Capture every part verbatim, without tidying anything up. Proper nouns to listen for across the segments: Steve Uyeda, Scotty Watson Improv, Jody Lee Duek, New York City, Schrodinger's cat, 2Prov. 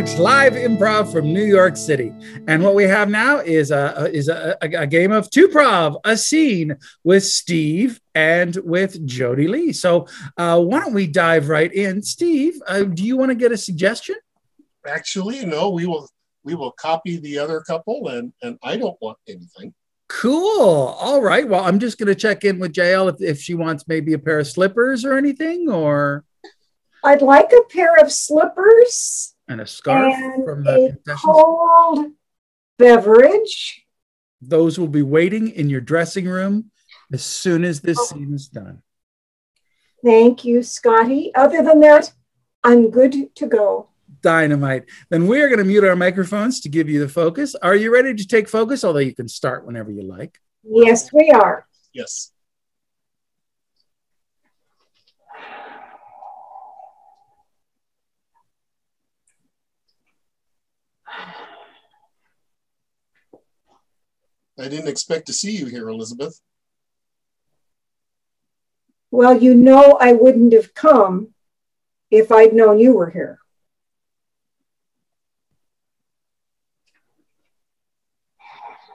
right, live improv from New York City. And what we have now is a, is a, a, a game of two prov, a scene with Steve and with Jody Lee. So uh, why don't we dive right in? Steve, uh, do you want to get a suggestion? Actually, no, we will we will copy the other couple, and, and I don't want anything. Cool. All right. Well, I'm just going to check in with J L if, if she wants maybe a pair of slippers or anything, or... I'd like a pair of slippers and a scarf and from the a cold beverage. Those will be waiting in your dressing room as soon as this oh. scene is done. Thank you, Scotty. Other than that, I'm good to go. Dynamite. Then we're going to mute our microphones to give you the focus. Are you ready to take focus? Although you can start whenever you like. Yes, we are. Yes. I didn't expect to see you here, Elizabeth. Well, you know I wouldn't have come if I'd known you were here.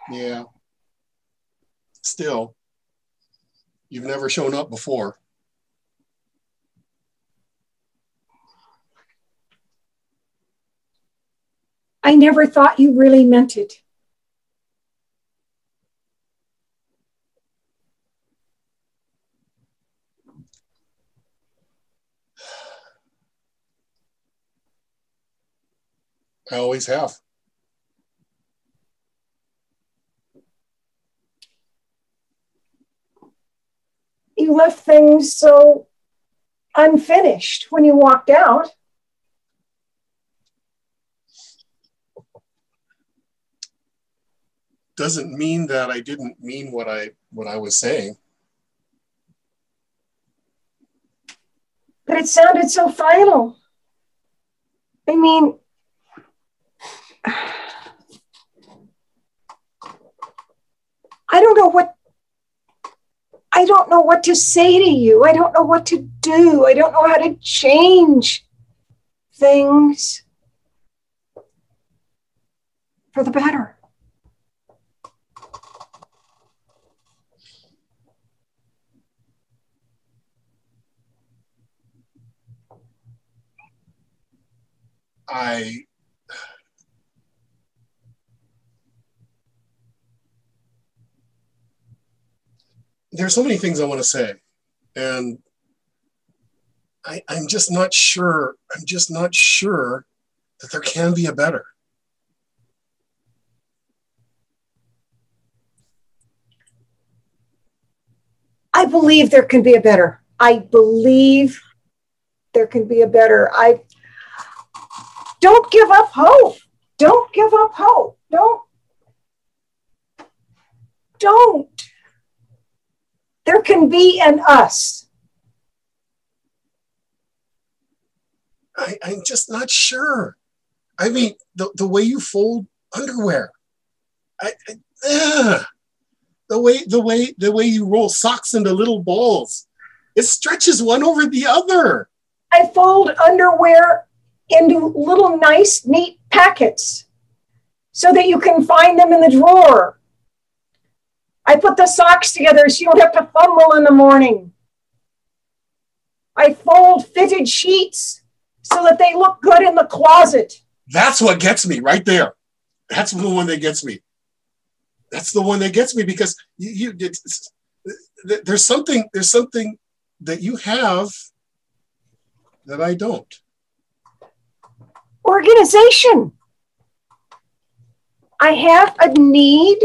Yeah. Still, you've never shown up before. I never thought you really meant it. I always have. You left things so unfinished when you walked out. Doesn't mean that I didn't mean what I what I was saying. But it sounded so final. I mean, I don't know what, I don't know what to say to you. I don't know what to do. I don't know how to change things for the better. I... There's so many things I want to say, and I, I'm just not sure. I'm just not sure that there can be a better. I believe there can be a better. I believe there can be a better. I don't give up hope. Don't give up hope. Don't. Don't. There can be an us. I, I'm just not sure. I mean, the, the way you fold underwear, I, I, ugh. the way the way the way you roll socks into little balls, it stretches one over the other. I fold underwear into little nice, neat packets so that you can find them in the drawer. I put the socks together so you don't have to fumble in the morning. I fold fitted sheets so that they look good in the closet. That's what gets me right there. That's the one that gets me. That's the one that gets me because you, you there's something there's something that you have that I don't. Organization. I have a need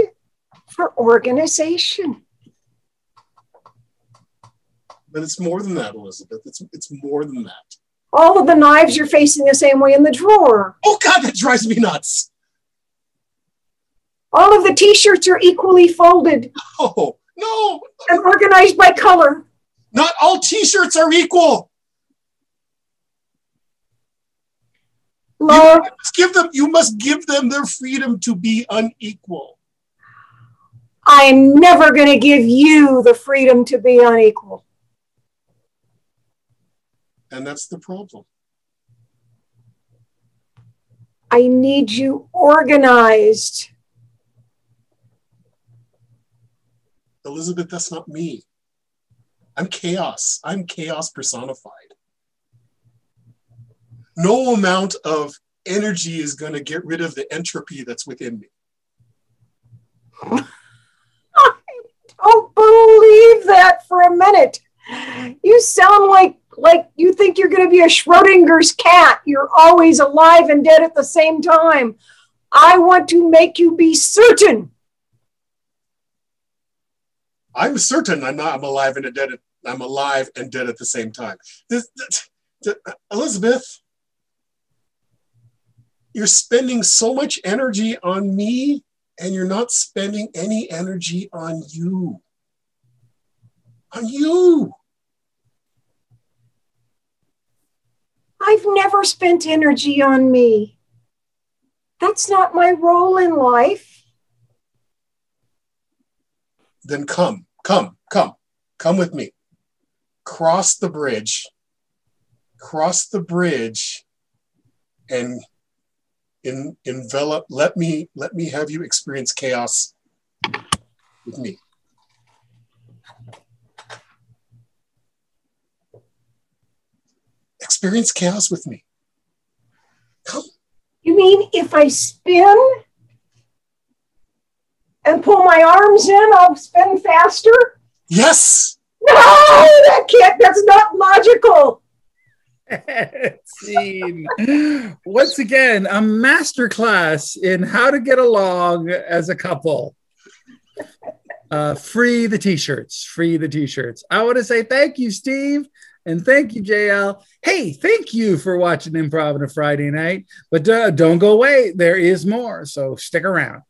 for organization. But it's more than that, Elizabeth. It's, it's more than that. All of the knives you're facing the same way in the drawer. Oh God, that drives me nuts. All of the t-shirts are equally folded. Oh, no. And organized by color. Not all t-shirts are equal. Love. You must give them, you must give them their freedom to be unequal. I'm never going to give you the freedom to be unequal. And that's the problem. I need you organized. Elizabeth, that's not me. I'm chaos. I'm chaos personified. No amount of energy is going to get rid of the entropy that's within me. I don't believe that for a minute. You sound like, like you think you're going to be a Schrodinger's cat. You're always alive and dead at the same time. I want to make you be certain. I'm certain I'm not. I'm alive and dead. At, I'm alive and dead at the same time. This, this, this, Elizabeth, you're spending so much energy on me, and you're not spending any energy on you. On you. I've never spent energy on me. That's not my role in life. Then come, come, come, come with me. Cross the bridge, cross the bridge and in, envelop, let me, let me have you experience chaos with me. Experience chaos with me. Come. You mean if I spin? And pull my arms in, I'll spin faster? Yes. No, that can't, that's not logical. Team. Once again, a masterclass in how to get along as a couple. Uh, free the t-shirts, free the t-shirts. I want to say thank you, Steve. And thank you, J L. Hey, thank you for watching Improv on a Friday night. But uh, don't go away. There is more. So stick around.